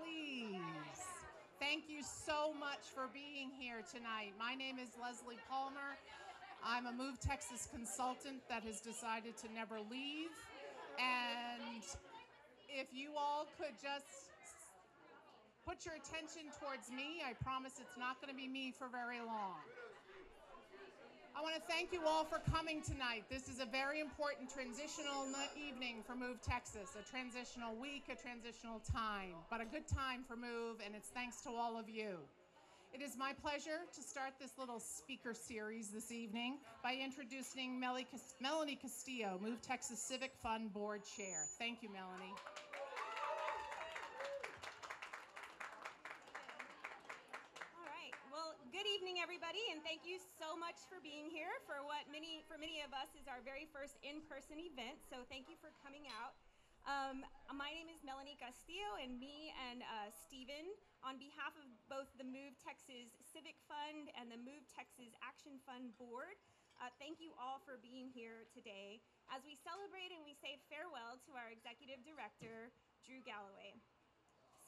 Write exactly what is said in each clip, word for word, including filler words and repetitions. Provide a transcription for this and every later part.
please. Thank you so much for being here tonight. My name is Leslie Palmer. I'm a MOVE Texas consultant that has decided to never leave. And if you all could just put your attention towards me, I promise it's not going to be me for very long. I want to thank you all for coming tonight. This is a very important transitional evening for MOVE Texas, a transitional week, a transitional time, but a good time for MOVE, and it's thanks to all of you. It is my pleasure to start this little speaker series this evening by introducing Melanie Castillo, MOVE Texas Civic Fund Board Chair. Thank you, Melanie. Good evening, everybody, and thank you so much for being here for what many for many of us is our very first in-person event, so thank you for coming out. Um, my name is Melanie Castillo, and me and uh, Steven, on behalf of both the MOVE Texas Civic Fund and the MOVE Texas Action Fund Board, uh, thank you all for being here today as we celebrate and we say farewell to our Executive Director, Drew Galloway.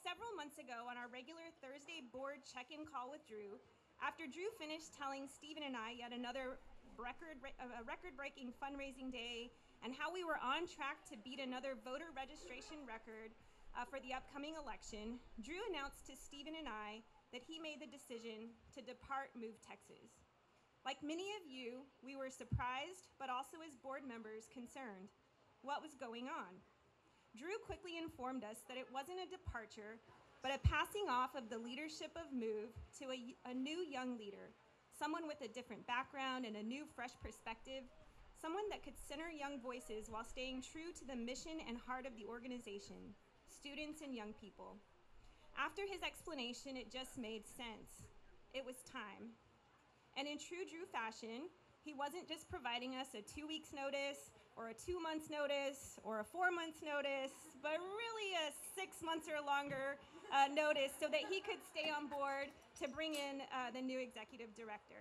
Several months ago, on our regular Thursday board check-in call with Drew, after Drew finished telling Steven and I yet another record, a record-breaking fundraising day and how we were on track to beat another voter registration record uh, for the upcoming election, Drew announced to Steven and I that he made the decision to depart MOVE Texas. Like many of you, we were surprised, but also as board members concerned. What was going on? Drew quickly informed us that it wasn't a departure, but a passing off of the leadership of MOVE to a, a new young leader, someone with a different background and a new, fresh perspective, someone that could center young voices while staying true to the mission and heart of the organization, students and young people. After his explanation, it just made sense. It was time. And in true Drew fashion, he wasn't just providing us a two weeks notice or a two months notice or a four months notice, but really a six months or longer uh, notice so that he could stay on board to bring in uh, the new executive director.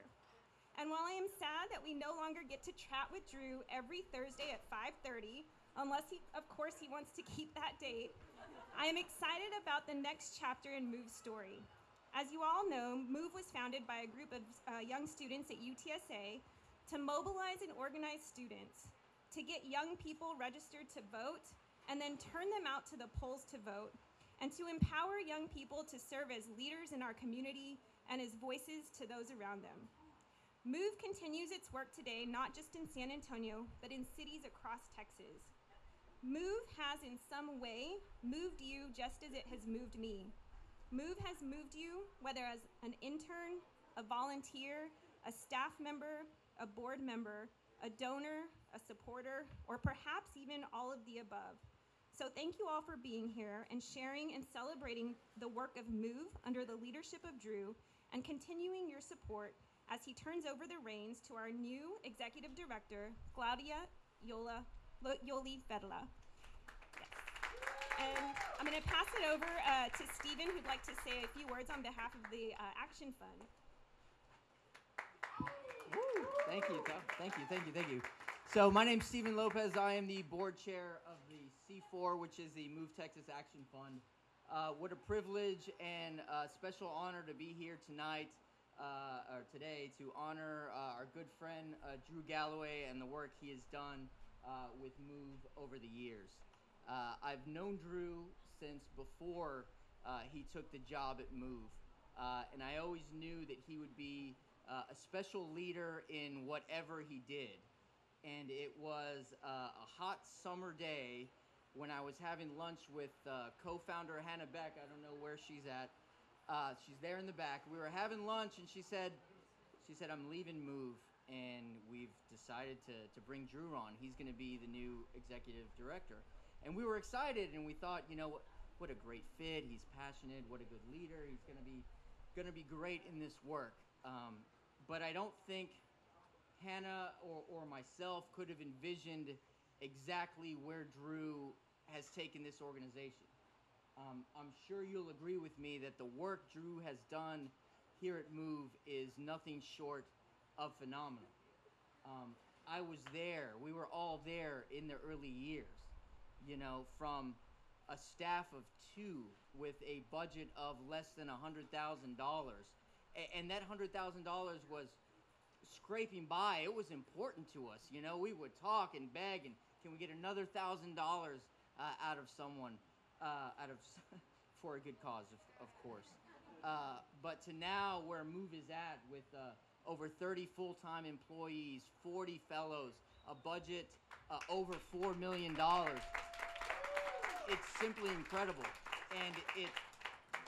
And while I am sad that we no longer get to chat with Drew every Thursday at five thirty, unless he, of course, he wants to keep that date, I am excited about the next chapter in MOVE's story. As you all know, MOVE was founded by a group of uh, young students at U T S A to mobilize and organize students, to get young people registered to vote, and then turn them out to the polls to vote, and to empower young people to serve as leaders in our community and as voices to those around them. MOVE continues its work today, not just in San Antonio, but in cities across Texas. MOVE has in some way moved you just as it has moved me. MOVE has moved you, whether as an intern, a volunteer, a staff member, a board member, a donor, a supporter, or perhaps even all of the above. So thank you all for being here and sharing and celebrating the work of MOVE under the leadership of Drew and continuing your support as he turns over the reins to our new executive director, Claudia Yoli Ferla. Yes. And I'm gonna pass it over uh, to Steven, who'd like to say a few words on behalf of the uh, Action Fund. Woo. Thank you, thank you, thank you, thank you. So my name's Steven Lopez. I am the board chair of the C four, which is the MOVE Texas Action Fund. Uh, what a privilege and a special honor to be here tonight, uh, or today, to honor uh, our good friend uh, Drew Galloway and the work he has done uh, with MOVE over the years. Uh, I've known Drew since before uh, he took the job at MOVE, uh, and I always knew that he would be Uh, a special leader in whatever he did. And it was uh, a hot summer day when I was having lunch with uh, co-founder Hannah Beck. I don't know where she's at. Uh, she's there in the back. We were having lunch and she said, she said, I'm leaving MOVE and we've decided to, to bring Drew on. He's gonna be the new executive director. And we were excited and we thought, you know, what, what a great fit. He's passionate, what a good leader. He's gonna be, gonna be great in this work. Um, but I don't think Hannah or, or myself could have envisioned exactly where Drew has taken this organization. Um, I'm sure you'll agree with me that the work Drew has done here at MOVE is nothing short of phenomenal. Um, I was there, we were all there in the early years, you know, from a staff of two with a budget of less than one hundred thousand dollars. And that one hundred thousand dollars was scraping by. It was important to us. You know, we would talk and beg, and can we get another one thousand dollars uh, out of someone, uh, out of for a good cause, of, of course. Uh, but to now where MOVE is at with uh, over thirty full-time employees, forty fellows, a budget uh, over four million dollars. It's simply incredible. And it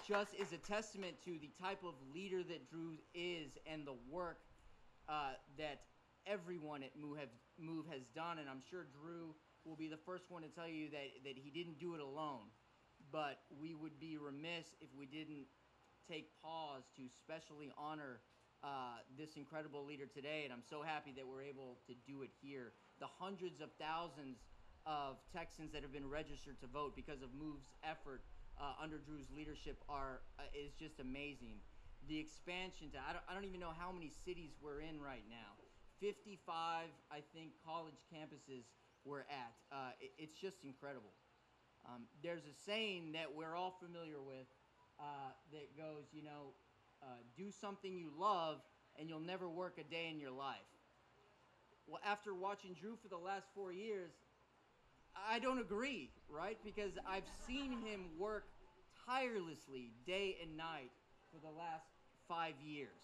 just is a testament to the type of leader that Drew is and the work uh, that everyone at MOVE, have, MOVE has done. And I'm sure Drew will be the first one to tell you that, that he didn't do it alone. But we would be remiss if we didn't take pause to specially honor uh, this incredible leader today. And I'm so happy that we're able to do it here. The hundreds of thousands of Texans that have been registered to vote because of MOVE's effort uh, under Drew's leadership are uh, is just amazing. The expansion to, I don't, I don't even know how many cities we're in right now. fifty-five, I think, college campuses we're at. Uh, it, it's just incredible. Um, there's a saying that we're all familiar with uh, that goes, you know, uh, do something you love and you'll never work a day in your life. Well, after watching Drew for the last four years, I don't agree, right? Because I've seen him work tirelessly day and night for the last five years.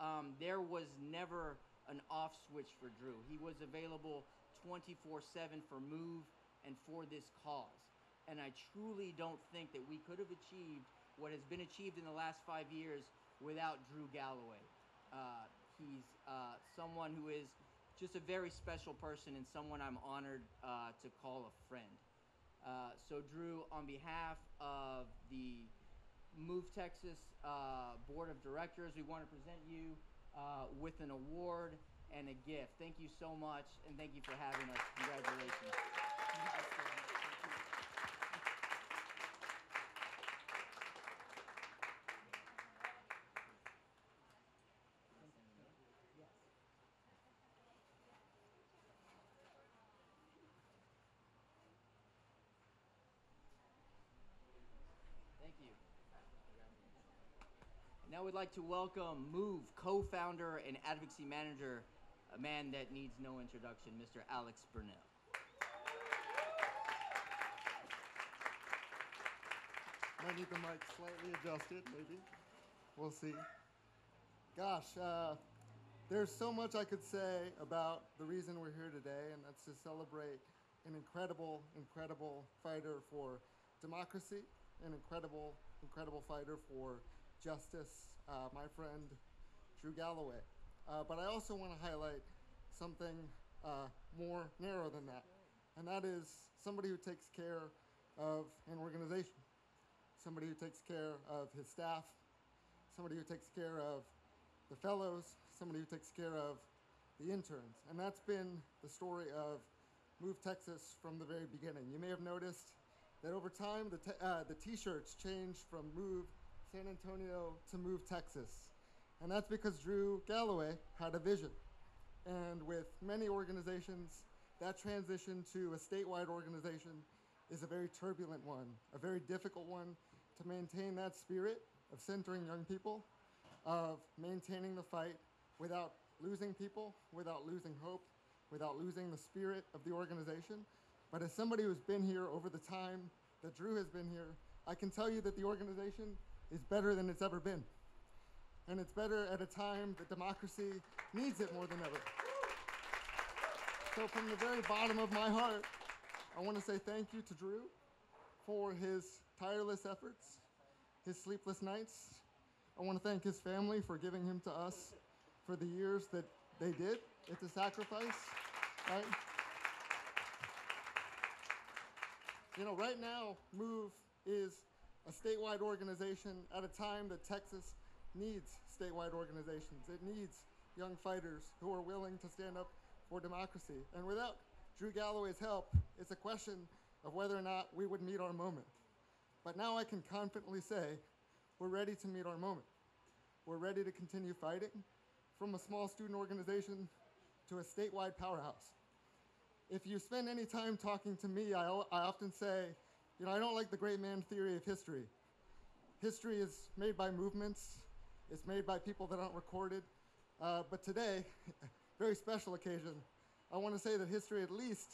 Um, there was never an off switch for Drew. He was available twenty-four seven for MOVE and for this cause. And I truly don't think that we could have achieved what has been achieved in the last five years without Drew Galloway. Uh, he's uh, someone who is just a very special person and someone I'm honored uh, to call a friend. Uh, so Drew, on behalf of the MOVE Texas uh, Board of Directors, we want to present you uh, with an award and a gift. Thank you so much, and thank you for having us. Congratulations. Now we'd like to welcome MOVE co-founder and advocacy manager, a man that needs no introduction, Mister Alex Birnel. I need the mic slightly adjusted, maybe. We'll see. Gosh, uh, there's so much I could say about the reason we're here today, and that's to celebrate an incredible, incredible fighter for democracy, an incredible, incredible fighter for justice, uh, my friend Drew Galloway. Uh, but I also want to highlight something uh, more narrow than that, and that is somebody who takes care of an organization, somebody who takes care of his staff, somebody who takes care of the fellows, somebody who takes care of the interns. And that's been the story of MOVE Texas from the very beginning. You may have noticed that over time the te uh, the t-shirts changed from MOVE San Antonio to MOVE Texas. And that's because Drew Galloway had a vision. And with many organizations, that transition to a statewide organization is a very turbulent one, a very difficult one to maintain that spirit of centering young people, of maintaining the fight without losing people, without losing hope, without losing the spirit of the organization. But as somebody who's been here over the time that Drew has been here, I can tell you that the organization is better than it's ever been. And it's better at a time that democracy needs it more than ever. So from the very bottom of my heart, I want to say thank you to Drew for his tireless efforts, his sleepless nights. I want to thank his family for giving him to us for the years that they did. It's a sacrifice, right? You know, right now, MOVE is a statewide organization at a time that Texas needs statewide organizations. It needs young fighters who are willing to stand up for democracy. And without Drew Galloway's help, it's a question of whether or not we would meet our moment. But now I can confidently say we're ready to meet our moment. We're ready to continue fighting from a small student organization to a statewide powerhouse. If you spend any time talking to me, I, I often say, you know, I don't like the great man theory of history. History is made by movements. It's made by people that aren't recorded. Uh, but today, very special occasion, I want to say that history at least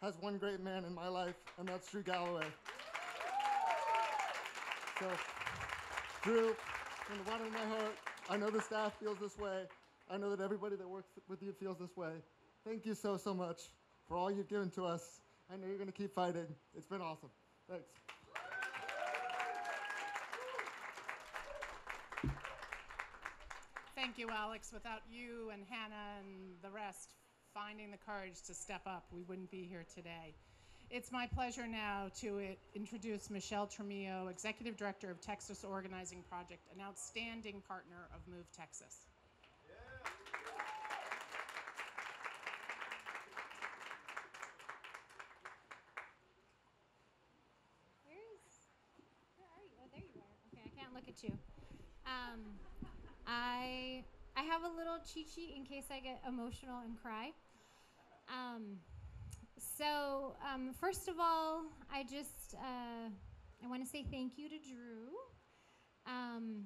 has one great man in my life, and that's Drew Galloway. So, Drew, from the bottom of my heart, I know the staff feels this way. I know that everybody that works with you feels this way. Thank you so, so much for all you've given to us. I know you're going to keep fighting. It's been awesome. Thanks. Thank you, Alex. Without you and Hannah and the rest finding the courage to step up, we wouldn't be here today. It's my pleasure now to introduce Michelle Tremillo, Executive Director of Texas Organizing Project, an outstanding partner of MOVE Texas. Yeah. Where is, where are you? Oh, there you are. Okay, I can't look at you. Um, I I have a little cheat sheet in case I get emotional and cry. Um, so um, first of all, I just uh, I want to say thank you to Drew. Um,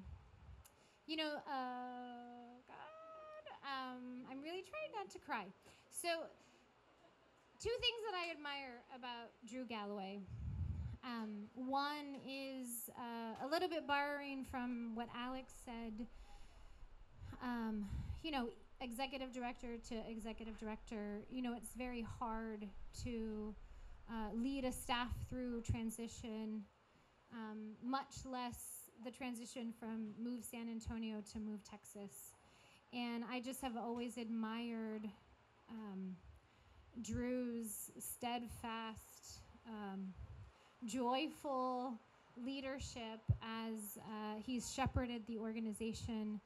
you know, uh, God, um, I'm really trying not to cry. So two things that I admire about Drew Galloway. Um, one is uh, a little bit borrowing from what Alex said. Um, you know, executive director to executive director, you know, it's very hard to uh, lead a staff through transition, um, much less the transition from MOVE San Antonio to MOVE Texas. And I just have always admired um, Drew's steadfast, um, joyful leadership as uh, he's shepherded the organization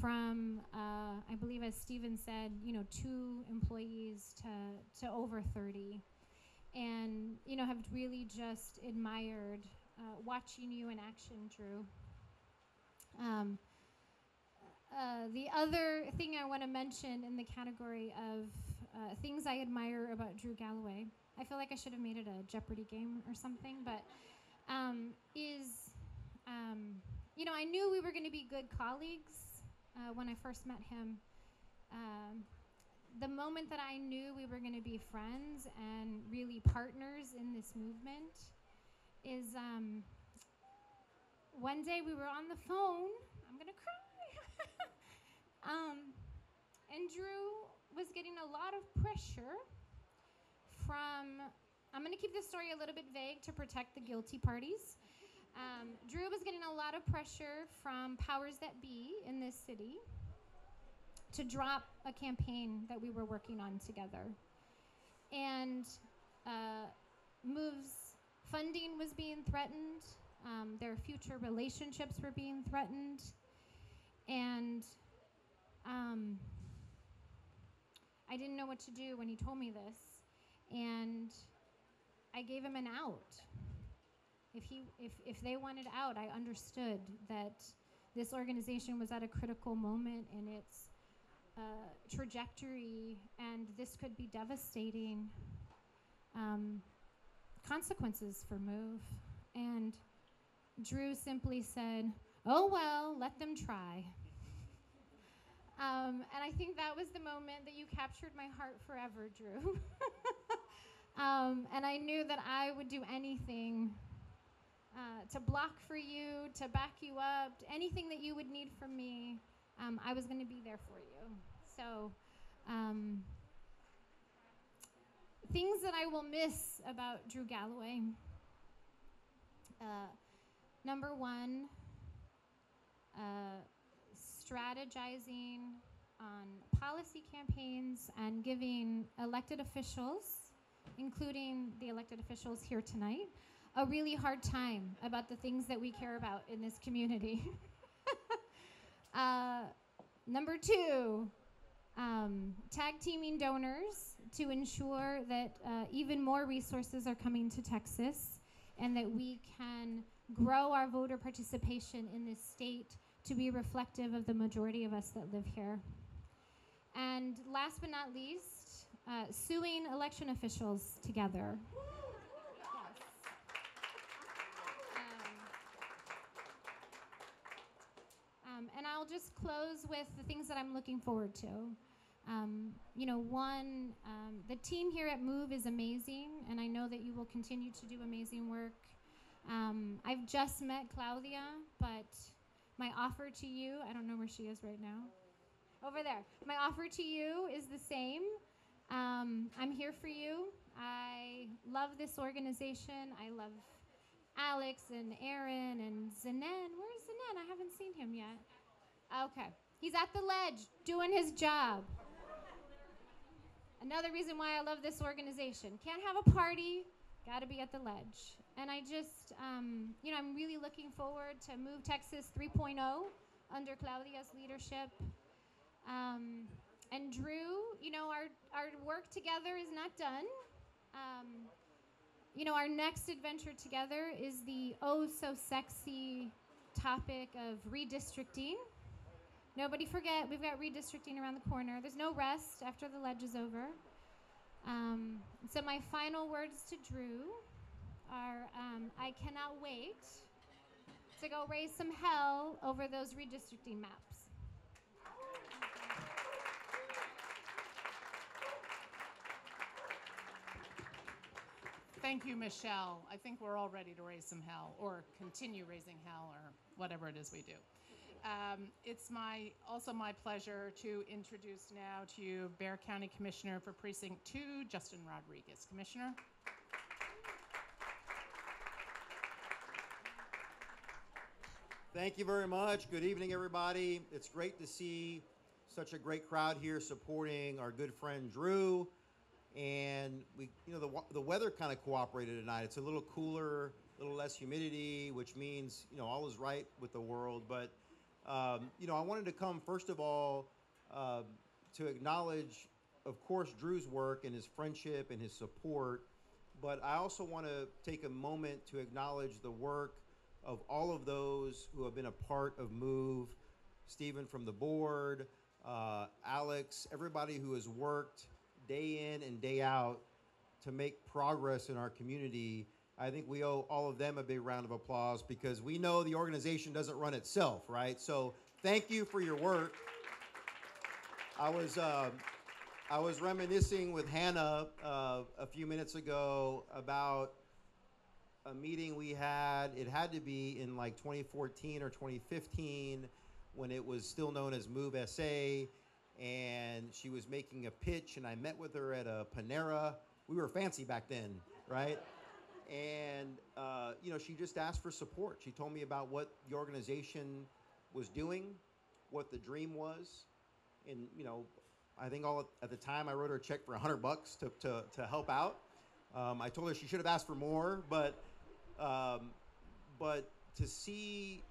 from, uh, I believe, as Steven said, you know, two employees to, to over thirty. And, you know, have really just admired uh, watching you in action, Drew. Um, uh, the other thing I want to mention in the category of uh, things I admire about Drew Galloway, I feel like I should have made it a Jeopardy game or something, but um, is, um, you know, I knew we were going to be good colleagues. Uh, when I first met him, um, the moment that I knew we were going to be friends and really partners in this movement is um, one day we were on the phone. I'm going to cry. um, and Drew was getting a lot of pressure from, I'm going to keep this story a little bit vague to protect the guilty parties. Um, Drew was getting a lot of pressure from powers that be in this city to drop a campaign that we were working on together. And uh, MOVE's funding was being threatened. Um, their future relationships were being threatened. And um, I didn't know what to do when he told me this. And I gave him an out. If he, if, if they wanted out, I understood that this organization was at a critical moment in its uh, trajectory, and this could be devastating um, consequences for MOVE. And Drew simply said, "Oh well, let them try." um, and I think that was the moment that you captured my heart forever, Drew. um, and I knew that I would do anything. Uh, to block for you, to back you up, anything that you would need from me, um, I was going to be there for you. So um, things that I will miss about Drew Galloway. Uh, number one, uh, strategizing on policy campaigns and giving elected officials, including the elected officials here tonight, a really hard time about the things that we care about in this community. uh, number two, um, tag teaming donors to ensure that uh, even more resources are coming to Texas and that we can grow our voter participation in this state to be reflective of the majority of us that live here. And last but not least, uh, suing election officials together. I'll just close with the things that I'm looking forward to. Um, you know, one, um, the team here at MOVE is amazing, and I know that you will continue to do amazing work. Um, I've just met Claudia, but my offer to you, I don't know where she is right now. Over there. My offer to you is the same. Um, I'm here for you. I love this organization. I love Alex and Aaron and Zenan. Where's Zenan? I haven't seen him yet. Okay. He's at the ledge doing his job. Another reason why I love this organization. Can't have a party, got to be at the ledge. And I just, um, you know, I'm really looking forward to MOVE Texas three point oh under Claudia's leadership. Um, and Drew, you know, our, our work together is not done. Um, you know, our next adventure together is the oh so sexy topic of redistricting. Nobody forget, we've got redistricting around the corner. There's no rest after the ledge is over. Um, so my final words to Drew are, um, I cannot wait to go raise some hell over those redistricting maps. Thank you, Michelle. I think we're all ready to raise some hell, or continue raising hell, or whatever it is we do. Um, it's my also my pleasure to introduce now to you Bexar County Commissioner for Precinct two, Justin Rodriguez. Commissioner. Thank you very much. Good evening, everybody. It's great to see such a great crowd here supporting our good friend Drew. And we, you know, the, the weather kind of cooperated tonight. It's a little cooler, a little less humidity, which means, you know, all is right with the world. But Um, you know, I wanted to come, first of all, uh, to acknowledge, of course, Drew's work and his friendship and his support, but I also want to take a moment to acknowledge the work of all of those who have been a part of MOVE, Steven from the board, uh, Alex, everybody who has worked day in and day out to make progress in our community. I think we owe all of them a big round of applause because we know the organization doesn't run itself, right? So thank you for your work. I was uh, I was reminiscing with Hannah uh, a few minutes ago about a meeting we had. It had to be in like twenty fourteen or twenty fifteen when it was still known as MOVE S A, and she was making a pitch, and I met with her at a Panera. We were fancy back then, right? And, uh, you know, she just asked for support. She told me about what the organization was doing, what the dream was. And, you know, I think all at the time I wrote her a check for a hundred bucks to, to, to help out. Um, I told her she should have asked for more, but, um, but to see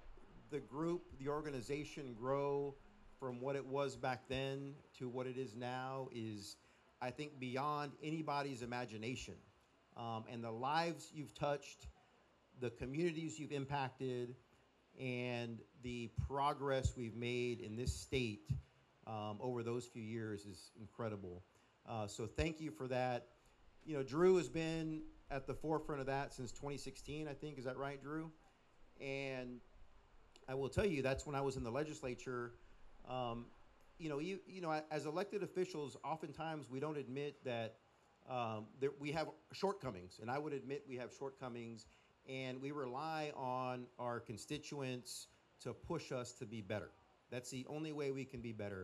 the group, the organization grow from what it was back then to what it is now is, I think, beyond anybody's imagination. Um, and the lives you've touched, the communities you've impacted, and the progress we've made in this state um, over those few years is incredible. Uh, so thank you for that. You know, Drew has been at the forefront of that since twenty sixteen, I think. Is that right, Drew? And I will tell you, that's when I was in the legislature. Um, you know, you, you know, as elected officials, oftentimes we don't admit that Um, there, we have shortcomings, and I would admit we have shortcomings, and we rely on our constituents to push us to be better. That's the only way we can be better.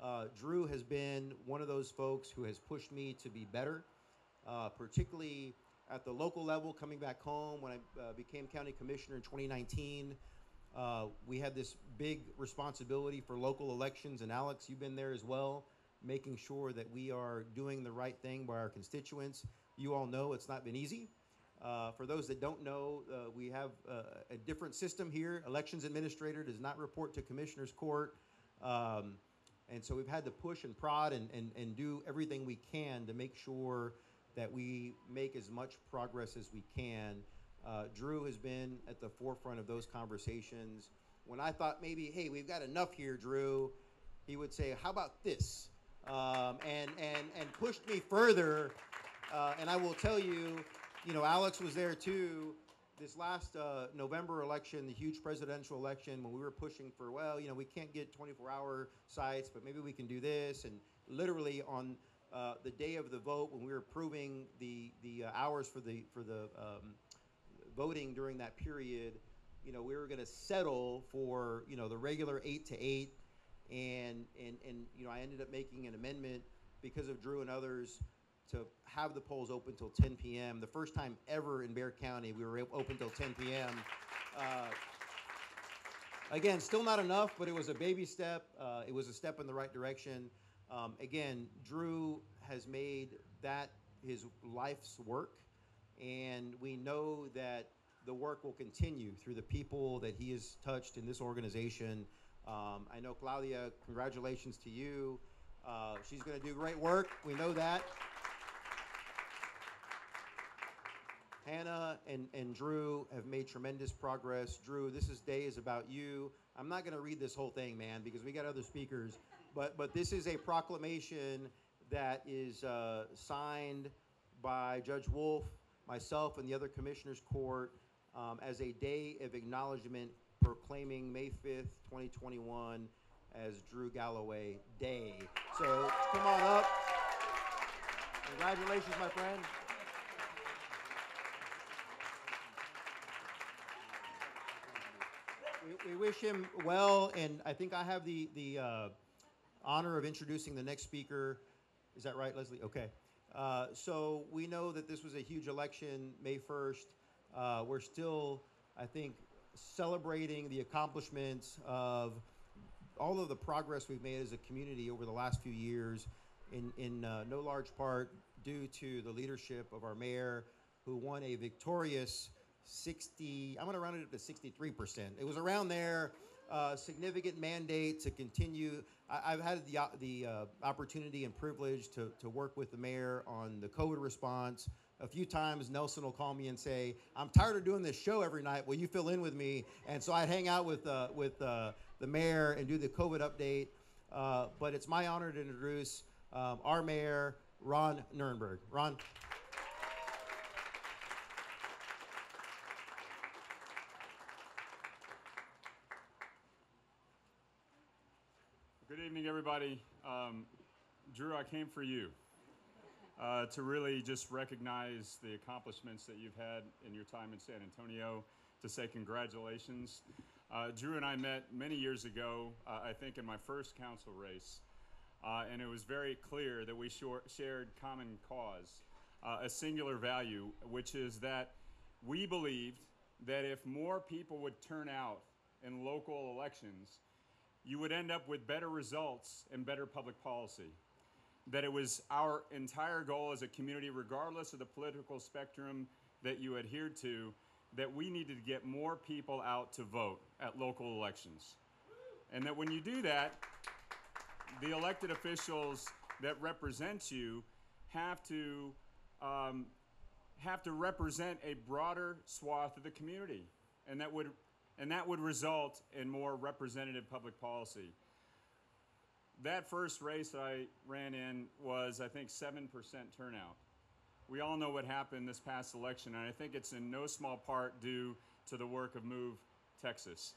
Uh, Drew has been one of those folks who has pushed me to be better, uh, particularly at the local level, coming back home when I uh, became county commissioner in twenty nineteen. Uh, we had this big responsibility for local elections, and Alex, you've been there as well, making sure that we are doing the right thing by our constituents. You all know it's not been easy. Uh, for those that don't know, uh, we have uh, a different system here. Elections administrator does not report to commissioner's court. Um, and so we've had to push and prod and, and, and do everything we can to make sure that we make as much progress as we can. Uh, Drew has been at the forefront of those conversations. When I thought maybe, hey, we've got enough here, Drew, he would say, how about this? Um, and, and, and pushed me further. Uh, and I will tell you, you know, Alex was there too. this last uh, November election, the huge presidential election, when we were pushing for, well, you know, we can't get twenty-four hour sites, but maybe we can do this. And literally on uh, the day of the vote, when we were approving the the uh, hours for the for the um, voting during that period, you know, we were going to settle for, you know, the regular eight to eight, and and and you know, I ended up making an amendment because of Drew and others to have the polls open till ten p m The first time ever in Bexar County, we were open till ten p m Uh, again, still not enough, but it was a baby step. Uh, it was a step in the right direction. Um, again, Drew has made that his life's work, and we know that the work will continue through the people that he has touched in this organization. Um, I know, Claudia, congratulations to you. Uh, she's gonna do great work, we know that. Hannah and, and Drew have made tremendous progress. Drew, this is day is about you. I'm not gonna read this whole thing, man, because we got other speakers, but, but this is a proclamation that is uh, signed by Judge Wolf, myself, and the other commissioners' court um, as a day of acknowledgement proclaiming May fifth, twenty twenty-one as Drew Galloway Day. So come on up. Congratulations, my friend. We, we wish him well, and I think I have the, the uh, honor of introducing the next speaker. Is that right, Leslie? Okay. Uh, so we know that this was a huge election, May first. Uh, we're still, I think, celebrating the accomplishments of all of the progress we've made as a community over the last few years, in, in uh, no large part due to the leadership of our mayor, who won a victorious sixty, I'm gonna round it up to sixty-three percent. It was around there, uh, significant mandate to continue. I, I've had the, the uh, opportunity and privilege to, to work with the mayor on the COVID response. A few times Nelson will call me and say, I'm tired of doing this show every night, will you fill in with me? And so I'd hang out with, uh, with uh, the mayor and do the COVID update. Uh, but it's my honor to introduce um, our mayor, Ron Nirenberg. Ron. Good evening, everybody. Um, Drew, I came for you uh, to really just recognize the accomplishments that you've had in your time in San Antonio, to say congratulations. Uh, Drew and I met many years ago, uh, I think in my first council race, uh, and it was very clear that we shor- shared common cause, uh, a singular value, which is that we believed that if more people would turn out in local elections, you would end up with better results and better public policy. That it was our entire goal as a community, regardless of the political spectrum that you adhered to, that we needed to get more people out to vote at local elections. And that when you do that, the elected officials that represent you have to, um, have to represent a broader swath of the community. And that would And that would result in more representative public policy. That first race I ran in was, I think, seven percent turnout. We all know what happened this past election, and I think it's in no small part due to the work of MOVE Texas.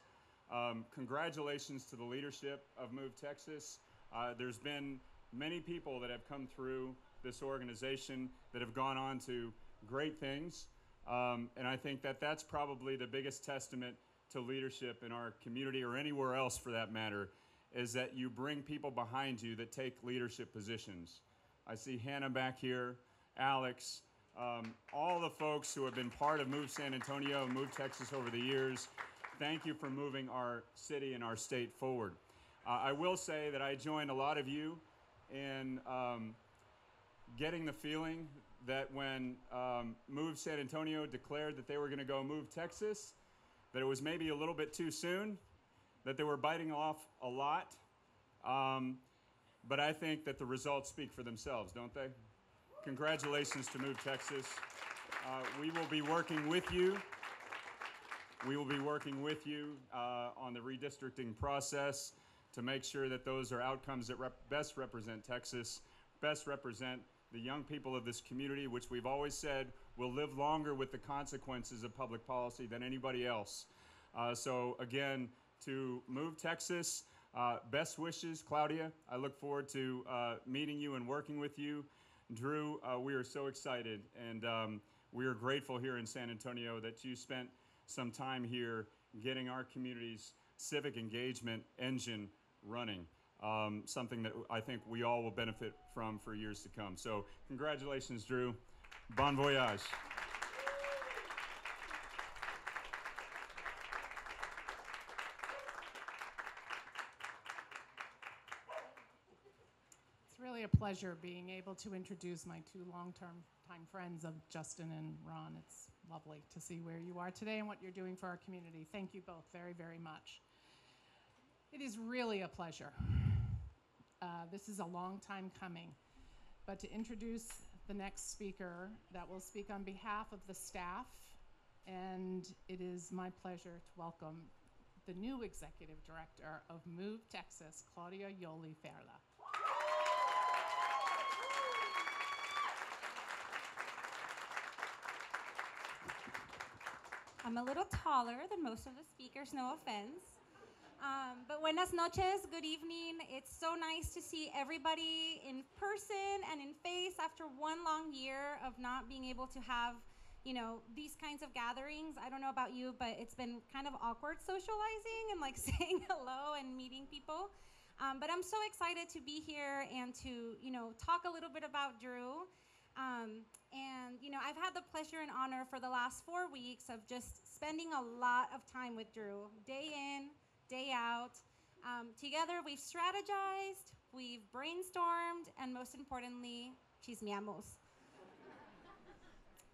Um, congratulations to the leadership of MOVE Texas. Uh, there's been many people that have come through this organization that have gone on to great things, um, and I think that that's probably the biggest testament to leadership in our community, or anywhere else for that matter, is that you bring people behind you that take leadership positions. I see Hannah back here, Alex, um, all the folks who have been part of MOVE San Antonio and MOVE Texas over the years. Thank you for moving our city and our state forward. Uh, I will say that I joined a lot of you in um, getting the feeling that when um, MOVE San Antonio declared that they were gonna go MOVE Texas, that it was maybe a little bit too soon, that they were biting off a lot. Um, but I think that the results speak for themselves, don't they? Congratulations to MOVE Texas. Uh, we will be working with you. We will be working with you uh, on the redistricting process to make sure that those are outcomes that rep- best represent Texas, best represent the young people of this community, which we've always said will live longer with the consequences of public policy than anybody else. Uh, so again, to MOVE Texas, uh, best wishes, Claudia. I look forward to uh, meeting you and working with you. Drew, uh, we are so excited, and um, we are grateful here in San Antonio that you spent some time here getting our community's civic engagement engine running, um, something that I think we all will benefit from for years to come. So congratulations, Drew. Bon voyage. A pleasure being able to introduce my two long-term time friends of Justin and Ron. It's lovely to see where you are today and what you're doing for our community. Thank you both very, very much. It is really a pleasure. Uh, this is a long time coming, but to introduce the next speaker that will speak on behalf of the staff, and it is my pleasure to welcome the new executive director of MOVE Texas, Claudia Yoli Ferla. I'm a little taller than most of the speakers, no offense. Um, but buenas noches, good evening. It's so nice to see everybody in person and in face after one long year of not being able to have, you know, these kinds of gatherings. I don't know about you, but it's been kind of awkward socializing and like saying hello and meeting people. Um, but I'm so excited to be here and to, you know, talk a little bit about Drew. Um, and, you know, I've had the pleasure and honor for the last four weeks of just spending a lot of time with Drew, day in, day out. Um, together, we've strategized, we've brainstormed, and most importantly, chismeamos.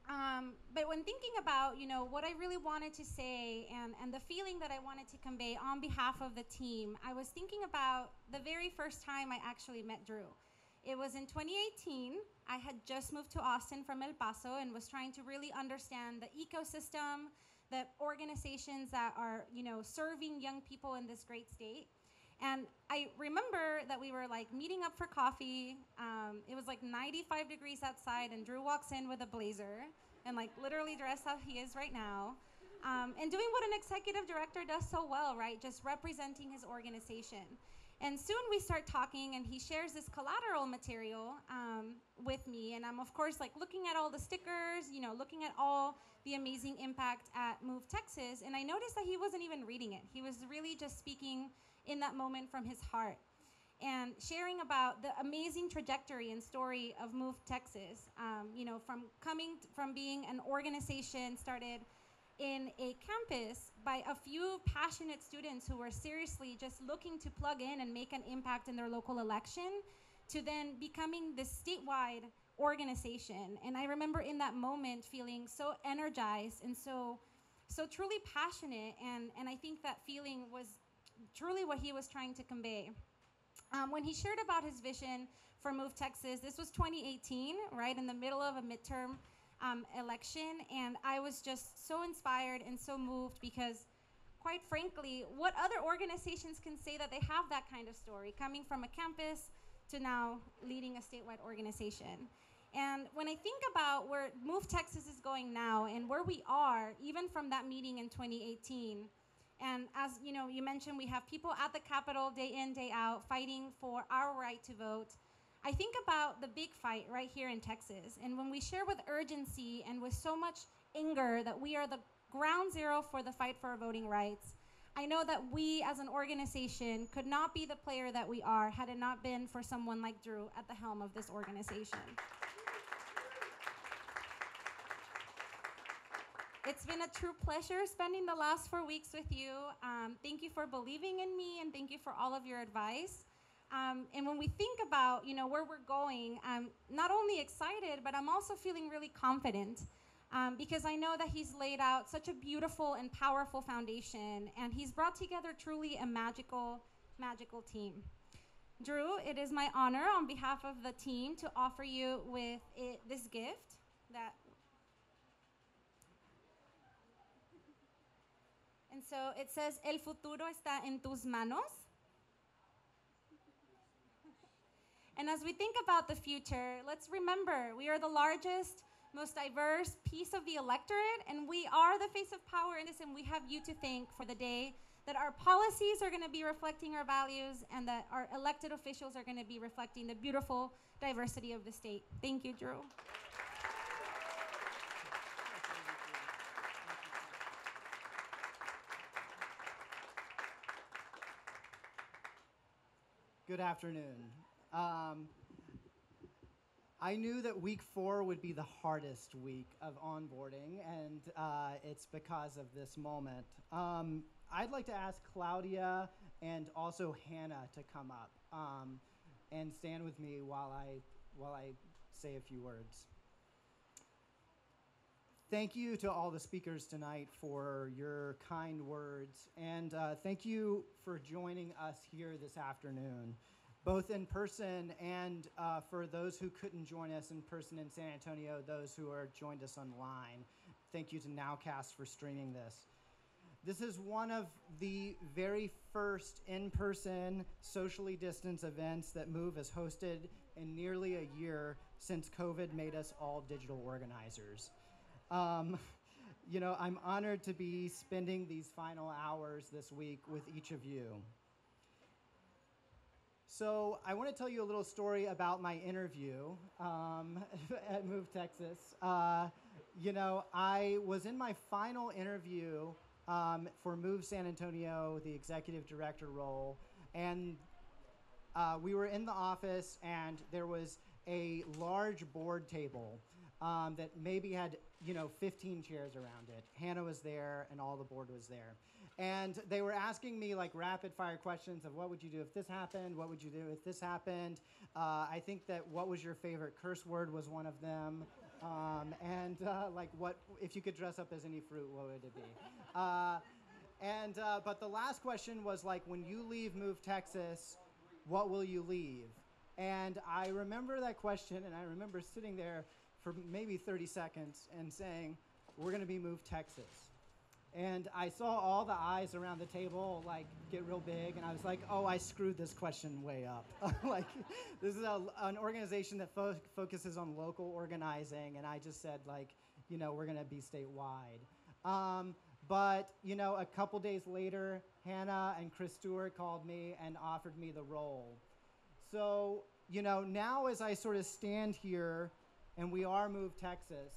um, but when thinking about, you know, what I really wanted to say and, and the feeling that I wanted to convey on behalf of the team, I was thinking about the very first time I actually met Drew. It was in twenty eighteen. I had just moved to Austin from El Paso and was trying to really understand the ecosystem, the organizations that are, you know, serving young people in this great state. And I remember that we were like meeting up for coffee. Um, it was like ninety-five degrees outside, and Drew walks in with a blazer and like literally dressed how he is right now, um, and doing what an executive director does so well, right? Just representing his organization. And soon we start talking, and he shares this collateral material um, with me. And I'm, of course, like looking at all the stickers, you know, looking at all the amazing impact at MOVE Texas. And I noticed that he wasn't even reading it. He was really just speaking in that moment from his heart and sharing about the amazing trajectory and story of MOVE Texas, um, you know, from coming from being an organization started in a campus by a few passionate students who were seriously just looking to plug in and make an impact in their local election, to then becoming this statewide organization. And I remember in that moment feeling so energized and so so truly passionate, and, and I think that feeling was truly what he was trying to convey. Um, when he shared about his vision for MOVE Texas, this was twenty eighteen, right in the middle of a midterm Um, election, and I was just so inspired and so moved, because quite frankly, what other organizations can say that they have that kind of story, coming from a campus to now leading a statewide organization? And when I think about where MOVE Texas is going now and where we are, even from that meeting in twenty eighteen, and as you know, you mentioned, we have people at the Capitol day in, day out, fighting for our right to vote. I think about the big fight right here in Texas, and when we share with urgency and with so much anger that we are the ground zero for the fight for our voting rights, I know that we as an organization could not be the player that we are had it not been for someone like Drew at the helm of this organization. It's been a true pleasure spending the last four weeks with you. Um, thank you for believing in me, and thank you for all of your advice. Um, and when we think about, you know, where we're going, I'm not only excited, but I'm also feeling really confident, um, because I know that he's laid out such a beautiful and powerful foundation, and he's brought together truly a magical, magical team. Drew, it is my honor on behalf of the team to offer you with it, this gift that. And so it says, El futuro está en tus manos. And as we think about the future, let's remember we are the largest most diverse piece of the electorate, and we are the face of power in this, and we have you to thank for the day that our policies are gonna be reflecting our values and that our elected officials are gonna be reflecting the beautiful diversity of the state. Thank you, Drew. Good afternoon. Um, I knew that week four would be the hardest week of onboarding, and uh, it's because of this moment. Um, I'd like to ask Claudia and also Hannah to come up um, and stand with me while I, while I say a few words. Thank you to all the speakers tonight for your kind words, and uh, thank you for joining us here this afternoon, both in person and uh, for those who couldn't join us in person in San Antonio, those who are joined us online. Thank you to NowCast for streaming this. This is one of the very first in-person, socially distanced events that MOVE has hosted in nearly a year since COVID made us all digital organizers. Um, you know, I'm honored to be spending these final hours this week with each of you. So I want to tell you a little story about my interview um, at MOVE Texas. Uh, you know, I was in my final interview um, for MOVE San Antonio, the executive director role, and uh, we were in the office, and there was a large board table um, that maybe had, you know, fifteen chairs around it. Hannah was there, and all the board was there. And they were asking me like rapid fire questions of what would you do if this happened? What would you do if this happened? Uh, I think that what was your favorite curse word was one of them. Um, and uh, like what, if you could dress up as any fruit, what would it be? Uh, and, uh, but the last question was like, when you leave MOVE Texas, what will you leave? And I remember that question, and I remember sitting there for maybe thirty seconds and saying, we're gonna be MOVE Texas. And I saw all the eyes around the table like get real big, and I was like, oh, I screwed this question way up. Like, this is a, an organization that fo focuses on local organizing, and I just said like, you know, we're gonna be statewide. Um, but, you know, a couple days later, Hannah and Chris Stewart called me and offered me the role. So, you know, now as I sort of stand here, and we are MOVE Texas,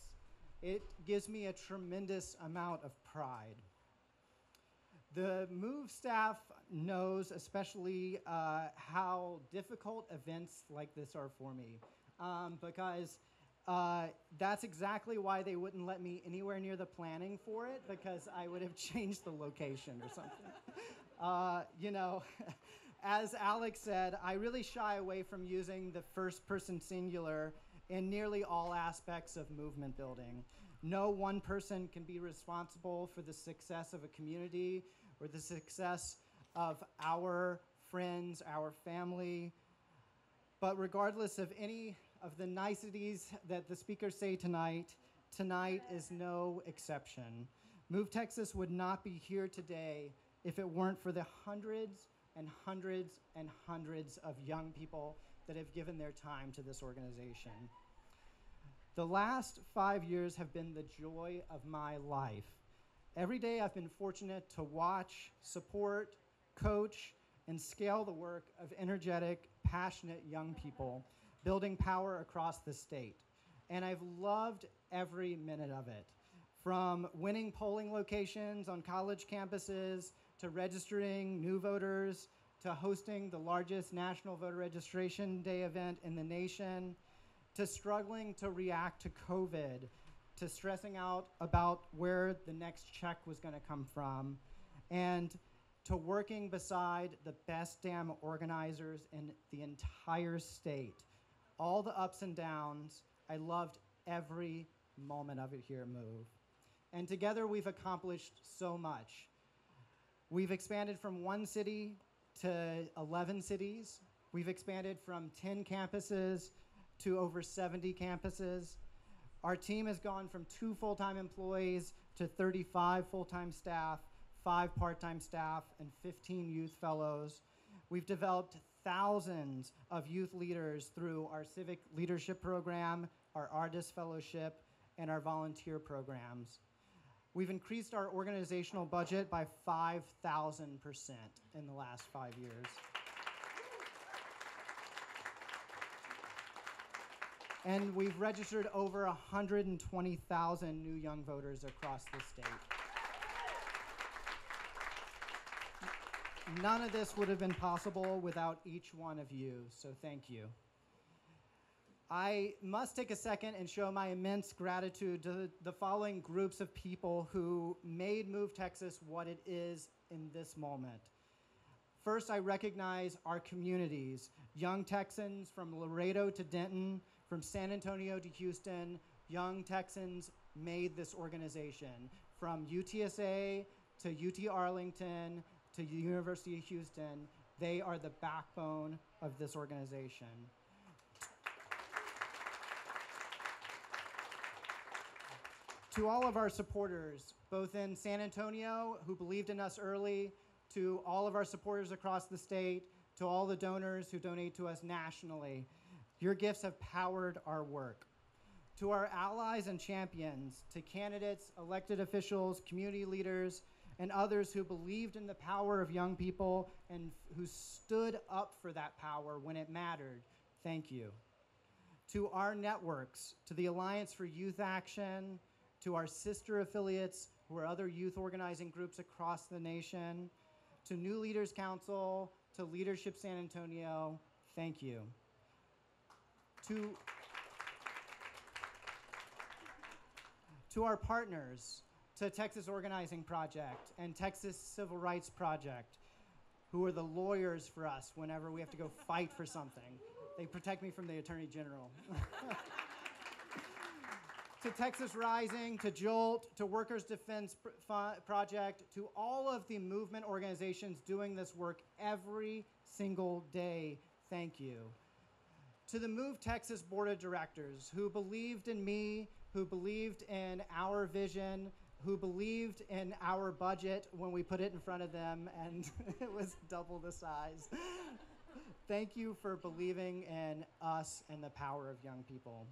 it gives me a tremendous amount of pride. The MOVE staff knows especially uh, how difficult events like this are for me, um, because uh, that's exactly why they wouldn't let me anywhere near the planning for it, because I would have changed the location or something. Uh, you know. As Alex said, I really shy away from using the first-person singular in nearly all aspects of movement building. No one person can be responsible for the success of a community or the success of our friends, our family. But regardless of any of the niceties that the speakers say tonight, tonight is no exception. MOVE Texas would not be here today if it weren't for the hundreds and hundreds and hundreds of young people that have given their time to this organization. The last five years have been the joy of my life. Every day I've been fortunate to watch, support, coach, and scale the work of energetic, passionate young people building power across the state. And I've loved every minute of it, from winning polling locations on college campuses, to registering new voters, to hosting the largest National Voter Registration Day event in the nation, to struggling to react to COVID, to stressing out about where the next check was gonna come from, and to working beside the best damn organizers in the entire state. All the ups and downs, I loved every moment of it here at MOVE. And together we've accomplished so much. We've expanded from one city to eleven cities. We've expanded from ten campuses to over seventy campuses. Our team has gone from two full-time employees to thirty-five full-time staff, five part-time staff, and fifteen youth fellows. We've developed thousands of youth leaders through our civic leadership program, our artist fellowship, and our volunteer programs. We've increased our organizational budget by five thousand percent in the last five years. And we've registered over one hundred twenty thousand new young voters across the state. None of this would have been possible without each one of you, so thank you. I must take a second and show my immense gratitude to the following groups of people who made MOVE Texas what it is in this moment. First, I recognize our communities, young Texans from Laredo to Denton, from San Antonio to Houston. Young Texans made this organization. From U T S A to U T Arlington to the University of Houston, they are the backbone of this organization. To all of our supporters, both in San Antonio, who believed in us early, to all of our supporters across the state, to all the donors who donate to us nationally, your gifts have powered our work. To our allies and champions, to candidates, elected officials, community leaders, and others who believed in the power of young people and who stood up for that power when it mattered, thank you. To our networks, to the Alliance for Youth Action, to our sister affiliates who are other youth organizing groups across the nation, to New Leaders Council, to Leadership San Antonio, thank you. To, to our partners, to Texas Organizing Project and Texas Civil Rights Project, who are the lawyers for us whenever we have to go fight for something. They protect me from the Attorney General. To Texas Rising, to Jolt, to Workers' Defense Project, to all of the movement organizations doing this work every single day, thank you. To the MOVE Texas Board of Directors, who believed in me, who believed in our vision, who believed in our budget when we put it in front of them and it was double the size. Thank you for believing in us and the power of young people.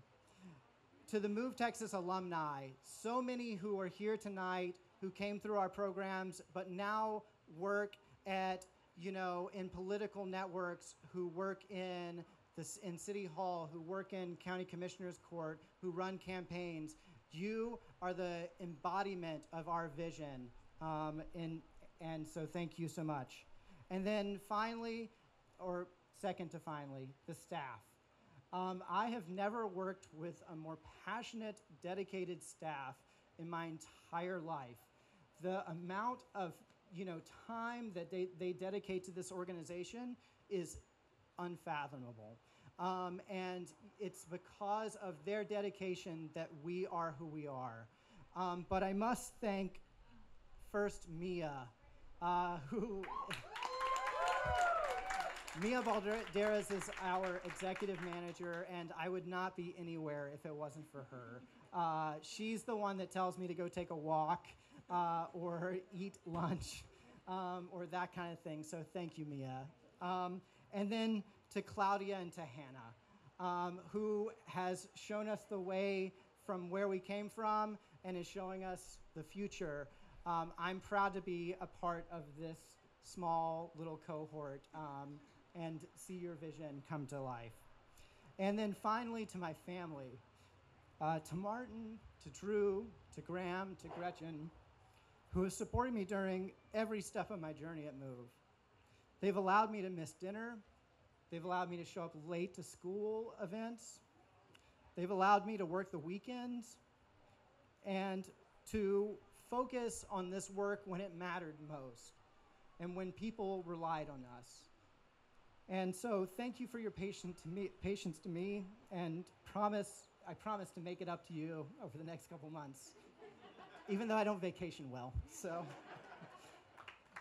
To the MOVE Texas alumni, so many who are here tonight, who came through our programs, but now work at, you know, in political networks, who work in, this, in City Hall, who work in County Commissioner's Court, who run campaigns. You are the embodiment of our vision, um, and, and so thank you so much. And then finally, or second to finally, the staff. Um, I have never worked with a more passionate, dedicated staff in my entire life. The amount of, you know, time that they, they dedicate to this organization is unfathomable. Um, and it's because of their dedication that we are who we are. Um, but I must thank first Mia, uh, who... Mia Balderas is our executive manager, and I would not be anywhere if it wasn't for her. Uh, she's the one that tells me to go take a walk uh, or eat lunch um, or that kind of thing, so thank you, Mia. Um, and then to Claudia and to Hannah, um, who has shown us the way from where we came from and is showing us the future. Um, I'm proud to be a part of this small little cohort. Um, and see your vision come to life. And then finally to my family, uh, to Martin, to Drew, to Graham, to Gretchen, who have supported me during every step of my journey at MOVE. They've allowed me to miss dinner. They've allowed me to show up late to school events. They've allowed me to work the weekends and to focus on this work when it mattered most and when people relied on us. And so thank you for your patience to me, patience to me and promise, I promise to make it up to you over the next couple months, even though I don't vacation well. So,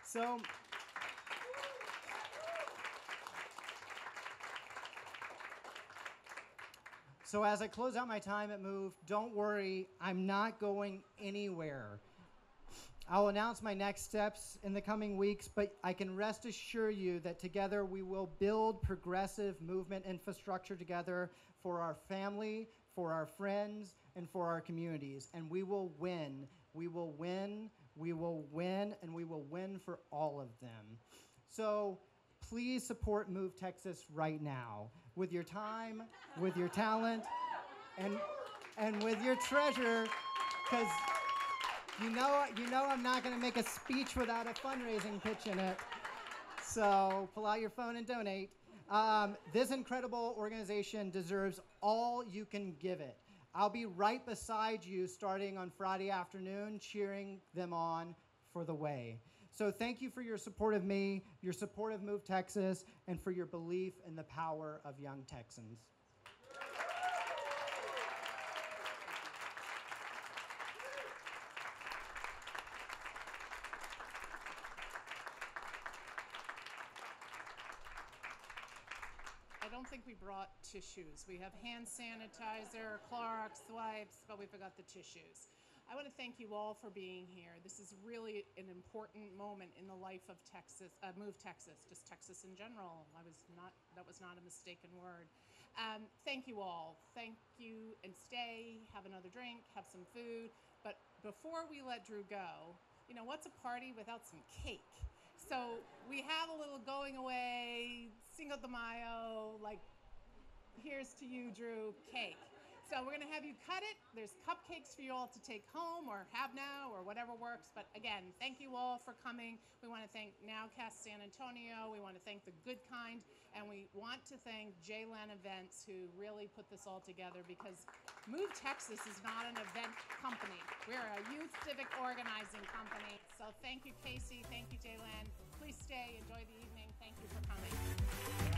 so, so as I close out my time at MOVE, don't worry, I'm not going anywhere. I'll announce my next steps in the coming weeks, but I can rest assure you that together we will build progressive movement infrastructure together for our family, for our friends, and for our communities. And we will win. We will win. We will win. And we will win for all of them. So please support MOVE Texas right now with your time, with your talent, and and with your treasure, because you know, you know I'm not going to make a speech without a fundraising pitch in it. So pull out your phone and donate. Um, this incredible organization deserves all you can give it. I'll be right beside you starting on Friday afternoon, cheering them on for the way. So thank you for your support of me, your support of MOVE Texas, and for your belief in the power of young Texans. I don't think we brought tissues. We have hand sanitizer, Clorox wipes, but we forgot the tissues. I want to thank you all for being here. This is really an important moment in the life of Texas, uh, MOVE Texas, just Texas in general. I was not, that was not a mistaken word. Um, thank you all. Thank you, and stay, have another drink, have some food. But before we let Drew go, you know, what's a party without some cake? So we have a little going away, Cinco de Mayo, like, here's to you, Drew, cake. So we're gonna have you cut it. There's cupcakes for you all to take home or have now or whatever works. But again, thank you all for coming. We wanna thank NowCast San Antonio. We wanna thank The Good Kind. And we want to thank Jaylen Events, who really put this all together, because MOVE Texas is not an event company. We're a youth civic organizing company. So thank you, Casey. Thank you, Jaylen. Please stay, enjoy the evening. Thank you for coming.